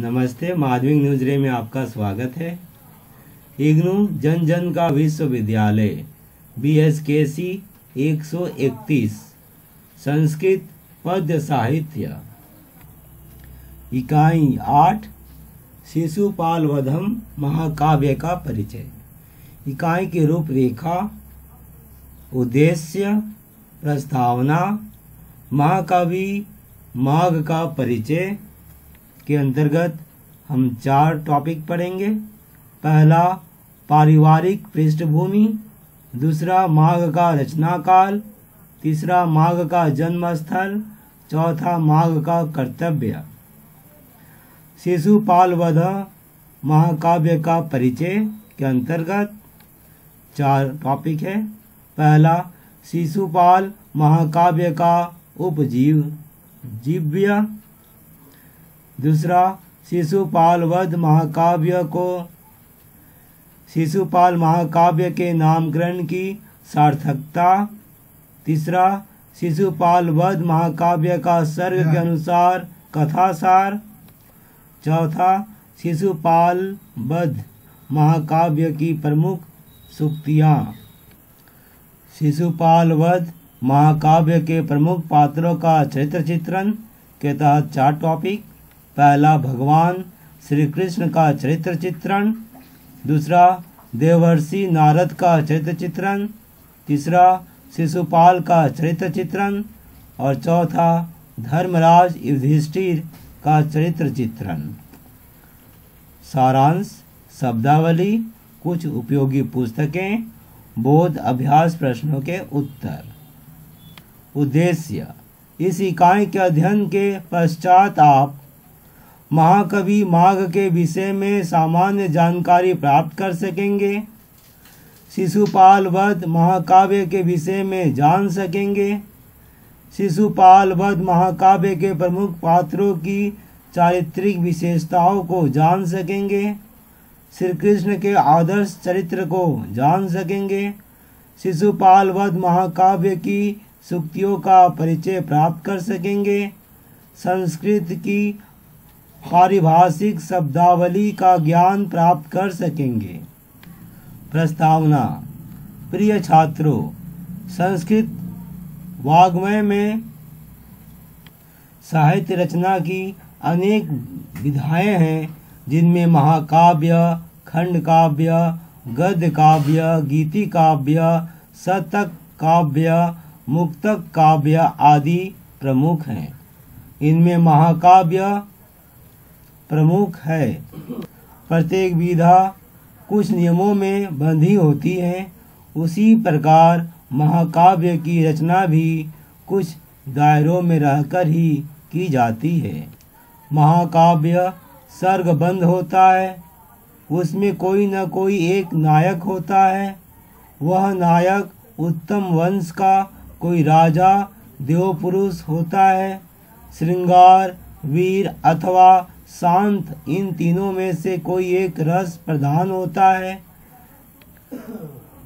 नमस्ते, माधवी न्यूज रे में आपका स्वागत है। इग्नू जन जन का विश्वविद्यालय बीएसकेसी 131 संस्कृत पद्य साहित्य इकाई 8 शिशुपालवधम महाकाव्य का परिचय। इकाई की रूपरेखा, उद्देश्य, प्रस्तावना, महाकाव्य माघ का परिचय के अंतर्गत हम 4 टॉपिक पढ़ेंगे। पहला पारिवारिक पृष्ठभूमि, दूसरा माघ का रचनाकाल, तीसरा माघ का जन्मस्थल, चौथा माघ का कर्तव्य। शिशुपालवध महाकाव्य का परिचय के अंतर्गत 4 टॉपिक है। पहला शिशुपाल महाकाव्य का उपजीव्य, दूसरा शिशुपालवध महाकाव्य को शिशुपाल महाकाव्य के नामकरण की सार्थकता, तीसरा शिशुपालवध महाकाव्य का सर्ग के अनुसार कथासार, चौथा शिशुपालवध महाकाव्य की प्रमुख सूक्तियाँ। शिशुपालवध महाकाव्य के प्रमुख पात्रों का चरित्र चित्रण के तहत 4 टॉपिक। पहला भगवान श्री कृष्ण का चरित्र चित्रण, दूसरा देवर्षि नारद का चरित्र चित्रण, तीसरा शिशुपाल का चरित्र चित्रण और चौथा धर्मराज युधिष्ठिर का चरित्र चित्रण। सारांश, शब्दावली, कुछ उपयोगी पुस्तकें, बोध अभ्यास प्रश्नों के उत्तर। उद्देश्य, इस इकाई के अध्ययन के पश्चात आप महाकवि माघ के विषय में सामान्य जानकारी प्राप्त कर सकेंगे, शिशुपालवध महाकाव्य के विषय में जान सकेंगे, शिशुपालवध महाकाव्य के प्रमुख पात्रों की चारित्रिक विशेषताओं को जान सकेंगे, श्री कृष्ण के आदर्श चरित्र को जान सकेंगे, शिशुपालवध महाकाव्य की सूक्तियों का परिचय प्राप्त कर सकेंगे, संस्कृत की पारिभाषिक शब्दावली का ज्ञान प्राप्त कर सकेंगे। प्रस्तावना। प्रिय छात्रों, संस्कृत वाग्मय में साहित्य रचना की अनेक विधाएं हैं, जिनमें महाकाव्य, खंड काव्य, गद्य काव्य, गीति काव्य, शतक काव्य, मुक्तक काव्य आदि प्रमुख हैं। इनमें महाकाव्य प्रमुख है। प्रत्येक विधा कुछ नियमों में बंधी होती है, उसी प्रकार महाकाव्य की रचना भी कुछ दायरों में रहकर ही की जाती है। महाकाव्य सर्गबंद होता है, उसमें कोई न कोई एक नायक होता है। वह नायक उत्तम वंश का कोई राजा, देवपुरुष होता है। श्रृंगार, वीर अथवा शांत, इन तीनों में से कोई एक रस प्रधान होता है।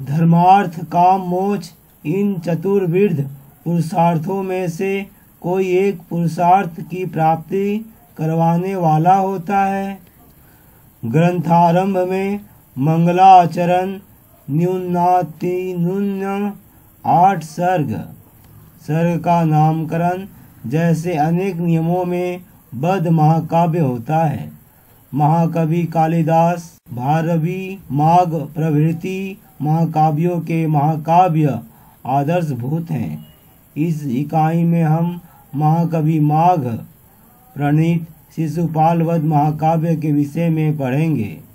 धर्मार्थ, काम, मोक्ष, इन चतुर्विध पुरुषार्थों में से कोई एक पुरुषार्थ की प्राप्ति करवाने वाला होता है। ग्रंथारंभ में मंगलाचरण, न्यूनातिन्यून 8 सर्ग का नामकरण जैसे अनेक नियमों में बद्ध महाकाव्य होता है। महाकवि कालिदास, भारवी, माघ प्रभृति महाकाव्यों के महाकाव्य आदर्शभूत हैं। इस इकाई में हम महाकवि माघ प्रणीत शिशुपालवध महाकाव्य के विषय में पढ़ेंगे।